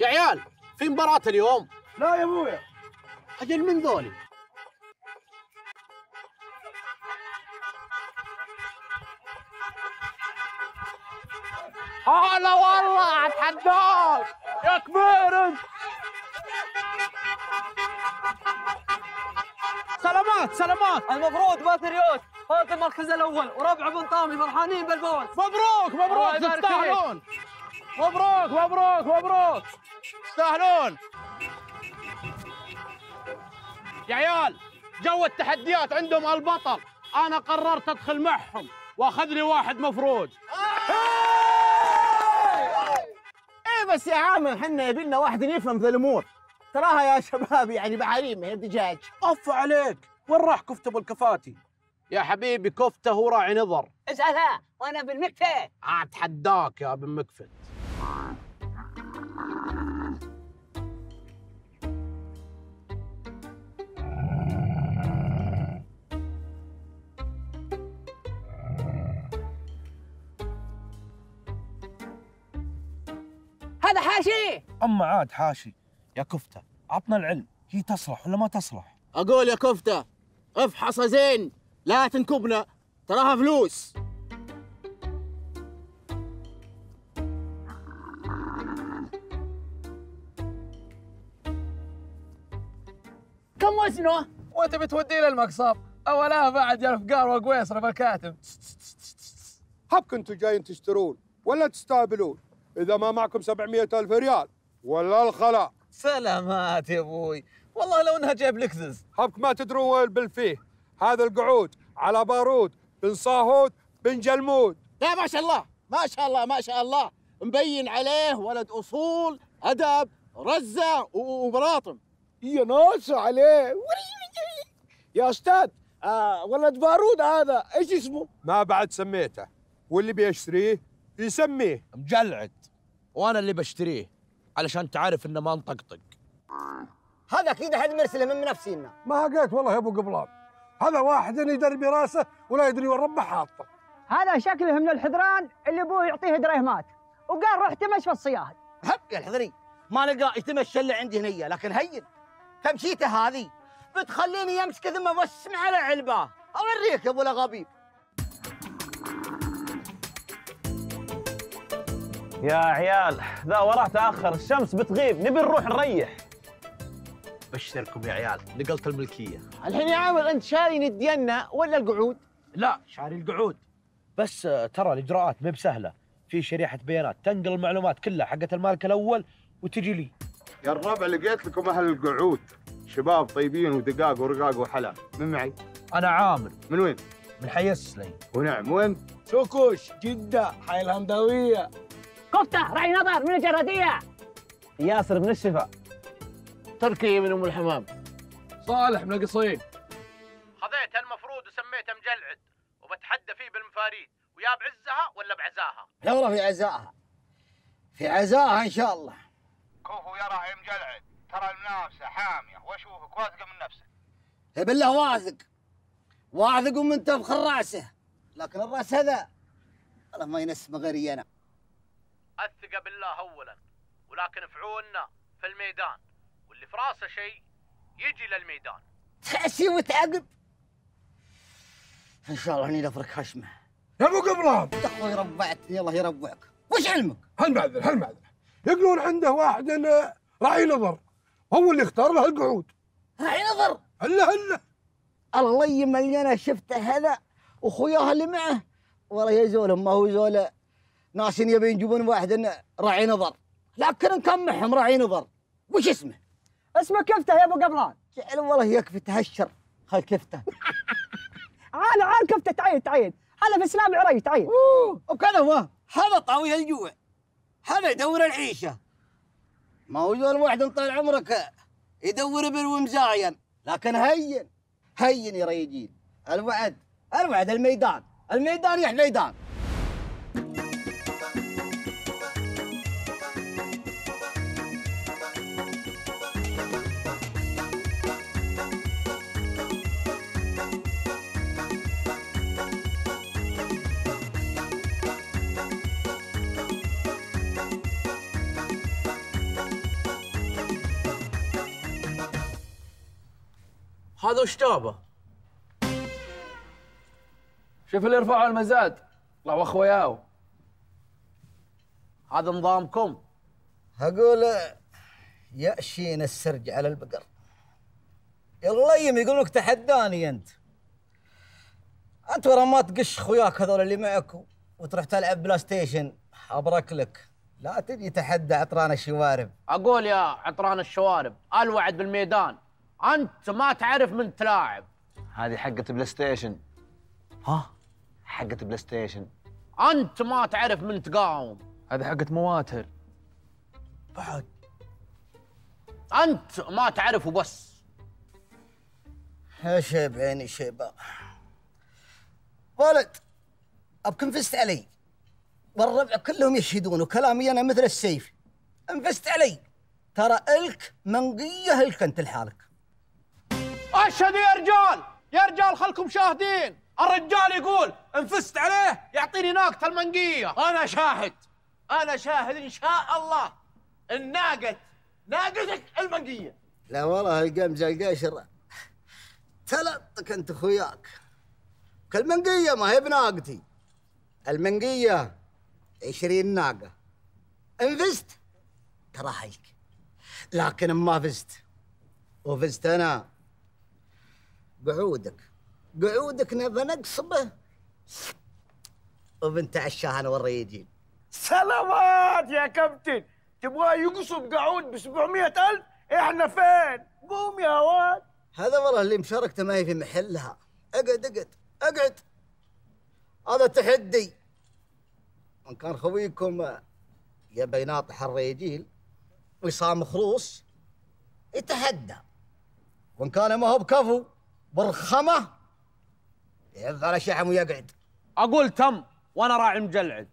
يا عيال في مباراة اليوم. لا يا ابويا. اجل من ذولي؟ هلا والله اتحداك يا كبير انت. سلامات سلامات. المفروض باتريوت فاز المركز الاول وربع بن طامي فرحانين بالفوز. مبروك مبروك تستاهلون. مبروك مبروك مبروك تستاهلون. يا عيال جو التحديات عندهم البطل، انا قررت ادخل معهم واخذ لي واحد مفروض. ايه بس يا عامر احنا يبيلنا واحد يفهم ذا الامور، تراها يا شباب يعني بعاليم هي الدجاج. اف عليك، وين راح كفته ابو الكفاتي؟ يا حبيبي كفته هو راعي نظر. اسالها وانا بالمكفت. اتحداك يا ابن مكفت. هذا حاشي؟ أما عاد حاشي. يا كفتة عطنا العلم، هي تصلح ولا ما تصلح؟ أقول يا كفتة افحصها زين، لا تنكبنا تراها فلوس. كم وزنه؟ وأنت بتوديه للمقصاب، أولاها بعد يا رفقار وقويصر بالكاتب. هبك أنتوا جايين تشترون ولا تستقبلون؟ إذا ما معكم 700,000 ريال ولا الخلاء. سلامات يا أبوي، والله لو أنها جايب لكزس. حبك ما تدرون وين بالفيه، هذا القعود على بارود بن صاهود بن جلمود. لا ما شاء الله ما شاء الله ما شاء الله، مبين عليه ولد أصول أدب رزة ومراطم. يا ناسة عليه. يا أستاذ ولد بارود هذا إيش اسمه؟ ما بعد سميته، واللي بيشتريه يسميه مجلعد، وانا اللي بشتريه علشان تعرف انه ما نطقطق. هذا اكيد احد مرسله من منافسينا. ما هقيت والله يا ابو قبلان، هذا واحد يدري براسه ولا يدري وين ربه حاطه. هذا شكله من الحذران اللي ابوه يعطيه دريهمات وقال روح تمشي في الصياهل. حق يا الحذري ما لقى يتمشى اللي عندي هنيه، لكن هين تمشيته هذه بتخليني يمسك ذمه وسم على علبه. اوريك يا ابو الغبيب. يا عيال ذا وراه تاخر، الشمس بتغيب، نبي نروح نريح. بشركم يا عيال نقلت الملكيه. الحين يا عامر انت شاري ندينا ولا القعود؟ لا شاري القعود، بس ترى الاجراءات ما بسهله، في شريحه بيانات تنقل المعلومات كلها حقت المالك الاول وتجي لي. يا الربع لقيت لكم اهل القعود، شباب طيبين ودقاق ورقاق وحلا. من معي؟ انا عامر. من وين؟ من حي السليم. ونعم وين؟ سوكوش جده حي الهمداويه. كفته راعي نظر من الجراديه. ياسر من الشفا. تركي من ام الحمام. صالح من القصيم. خذيته المفروض وسميته مجلعد وبتحدى فيه بالمفاريد، ويا بعزها ولا بعزاها. لا والله في عزاها. في عزاها ان شاء الله. كوفو يرى يا مجلعد ترى المنافسه حاميه واشوفك واثقه من نفسك. اي بالله واثق. واثق ومن تفخر راسه، لكن الراس هذا والله ما ينسمه غيري انا. الثقة بالله أولاً، ولكن فعولنا في الميدان، واللي في راسه شيء يجي للميدان. تأسي وتعقب. إن شاء الله هني نفرك خشمه. يا أبو قبلان. تخوي يربعتني الله يربعك، وش علمك؟ هالمعذرة هالمعذرة. يقولون عنده واحد راعي نظر، هو اللي اختار له القعود. راعي نظر؟ هلا هلا. الله يملي أنا شفته هذا وخوياه اللي معه، والله يا زولهم ما هو زوله. ناس يبين يجيبون واحد انه راعي نظر، لكن نكمحهم راعي نظر. وش اسمه؟ اسمه كفته يا ابو قبلان. والله يا كفته هالشر، خل كفته. عال عال كفته تعيد تعيد، هذا في اسلام عري تعيد. وكذا هو هذا طاوي الجوع، هذا يدور العيشه. ما هو زول واحد طال عمرك يدور بالو مزاين، لكن هين هين يا ريجين. الوعد الوعد الميدان، الميدان يا حميدان. هذا وش جابه؟ شوف اللي رفعوا المزاد طلعوا اخوياو. هذا نظامكم. اقول يأشين السرج على البقر. يلا يم يقول لك تحداني انت. انت ورا ما تقش اخوياك هذول اللي معك وتروح تلعب بلاي ستيشن ابرك لك. لا تجي تحدى عطران الشوارب. اقول يا عطران الشوارب الوعد بالميدان انت ما تعرف من تلاعب. هذه حقة بلاي ستيشن. ها؟ حقة بلاي ستيشن. انت ما تعرف من تقاوم. هذه حقة مواتر. بعد. انت ما تعرف وبس. يا شيب عيني شيبة. ولد ابك انفست علي. والربع كلهم يشهدون وكلامي انا مثل السيف. انفست علي. ترى الك منقيه الك انت لحالك. اشهد يا رجال، يا رجال خلكم شاهدين. الرجال يقول انفست عليه يعطيني ناقة المنقيه. انا شاهد، انا شاهد ان شاء الله. الناقة ناقتك المنقيه. لا والله القمزه القشره تلطك انت اخوياك. المنقيه ما هي بناقتي. المنقيه 20 ناقه. ان فزت ترى حيك، لكن ما فزت وفزت انا قعودك. قعودك نبى نقصبه وبنت عشاها ورا يجين. سلامات يا كابتن. تبغى يقصب قعود ب 700,000؟ احنا فين؟ قوم يا واد. هذا والله اللي مشاركته ما هي في محلها. اقعد اقعد اقعد. هذا تحدي. وان كان خويكم يبي يناطح الرجيل ويصام خروص يتحدى، وان كان ما هو بكفو برخمه يضع على شحم ويقعد. اقول تم وانا راعي مجلعد.